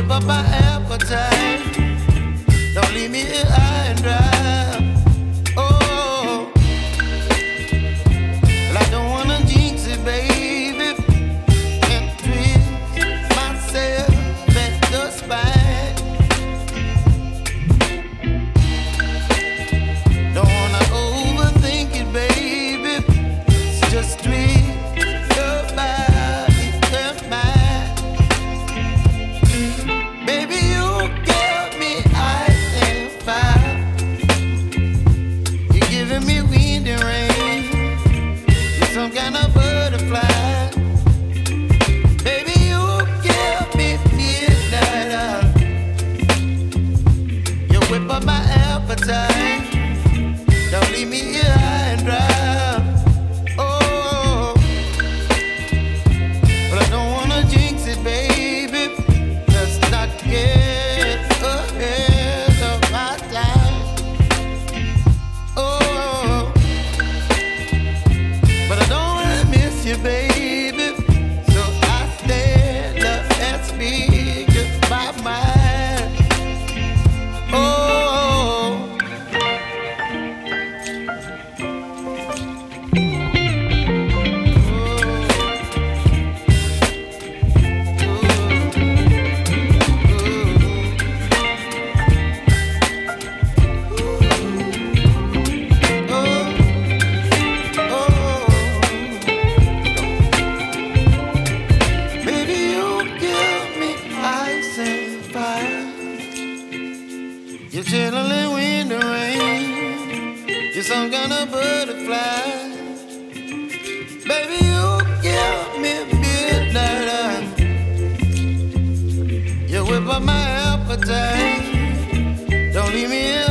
whip up my appetite. Don't leave me here high and dry. Oh, well, I don't wanna jinx it, baby. Can't twist myself back to spine. Don't wanna overthink it, baby. It's just twist. Don't leave me here high and dry. Oh, but I don't wanna jinx it, baby. Let's not get ahead of my time. Oh, but I don't wanna miss you, baby. So I stand up and speak just my mind. You're chilling when the rain, you're some kind of butterfly. Baby, you give me midnight oil. You whip up my appetite. Don't leave me alone.